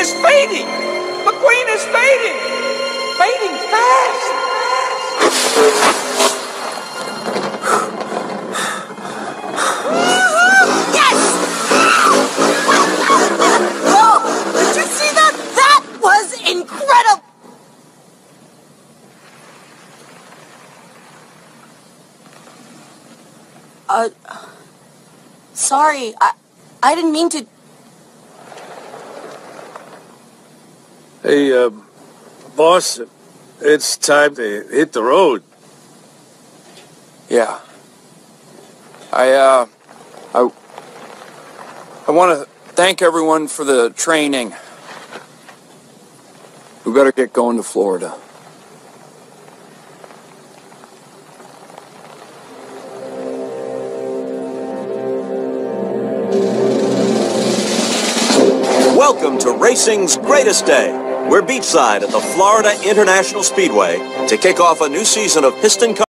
is fading. McQueen is fading. Fading fast. Yes! Oh, did you see that? That was incredible. Sorry, I didn't mean to. Hey, boss, it's time to hit the road. Yeah. I want to thank everyone for the training. We better get going to Florida. Welcome to racing's greatest day. We're beachside at the Florida International Speedway to kick off a new season of Piston Cup.